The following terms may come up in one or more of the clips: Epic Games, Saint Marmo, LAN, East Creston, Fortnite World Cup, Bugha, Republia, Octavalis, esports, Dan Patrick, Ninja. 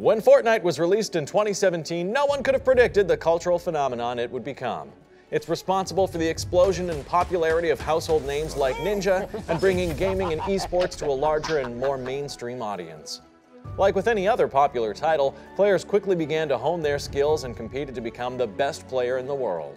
When Fortnite was released in 2017, no one could have predicted the cultural phenomenon it would become. It's responsible for the explosion in popularity of household names like Ninja and bringing gaming and esports to a larger and more mainstream audience. Like with any other popular title, players quickly began to hone their skills and competed to become the best player in the world.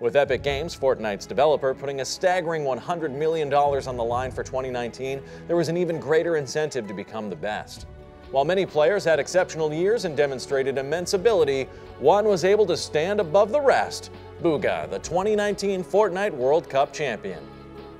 With Epic Games, Fortnite's developer, putting a staggering $100 million on the line for 2019, there was an even greater incentive to become the best. While many players had exceptional years and demonstrated immense ability, one was able to stand above the rest: Bugha, the 2019 Fortnite World Cup champion.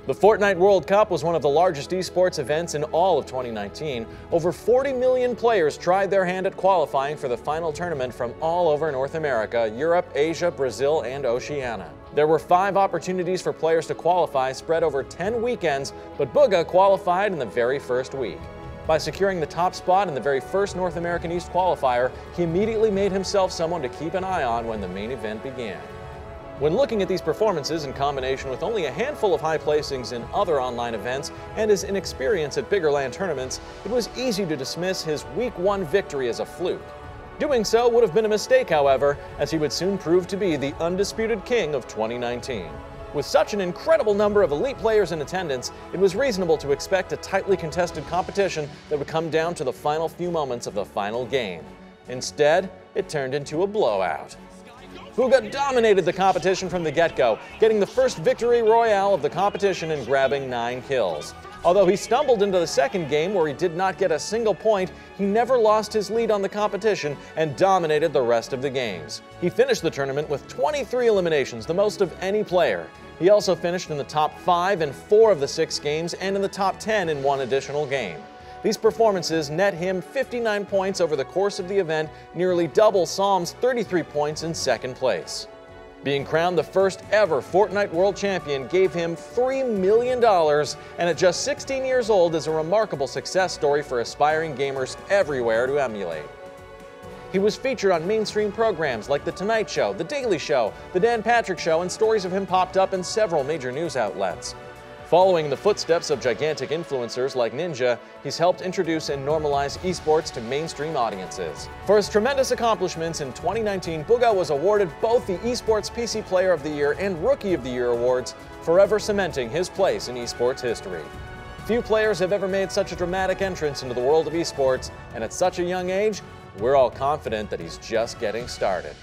The Fortnite World Cup was one of the largest esports events in all of 2019. Over 40 million players tried their hand at qualifying for the final tournament from all over North America, Europe, Asia, Brazil, and Oceania. There were 5 opportunities for players to qualify, spread over 10 weekends, but Bugha qualified in the very first week. By securing the top spot in the very first North American East qualifier, he immediately made himself someone to keep an eye on when the main event began. When looking at these performances in combination with only a handful of high placings in other online events and his inexperience at bigger LAN tournaments, it was easy to dismiss his Week 1 victory as a fluke. Doing so would have been a mistake, however, as he would soon prove to be the undisputed king of 2019. With such an incredible number of elite players in attendance, it was reasonable to expect a tightly contested competition that would come down to the final few moments of the final game. Instead, it turned into a blowout. Bugha dominated the competition from the get-go, getting the first victory royale of the competition and grabbing 9 kills. Although he stumbled into the second game where he did not get a single point, he never lost his lead on the competition and dominated the rest of the games. He finished the tournament with 23 eliminations, the most of any player. He also finished in the top 5 in 4 of the 6 games and in the top 10 in 1 additional game. These performances net him 59 points over the course of the event, nearly double Psalm's 33 points in second place. Being crowned the first ever Fortnite World Champion gave him $3 million, and at just 16 years old is a remarkable success story for aspiring gamers everywhere to emulate. He was featured on mainstream programs like The Tonight Show, The Daily Show, The Dan Patrick Show, and stories of him popped up in several major news outlets. Following the footsteps of gigantic influencers like Ninja, he's helped introduce and normalize esports to mainstream audiences. For his tremendous accomplishments in 2019, Bugha was awarded both the Esports PC Player of the Year and Rookie of the Year awards, forever cementing his place in esports history. Few players have ever made such a dramatic entrance into the world of esports, and at such a young age, we're all confident that he's just getting started.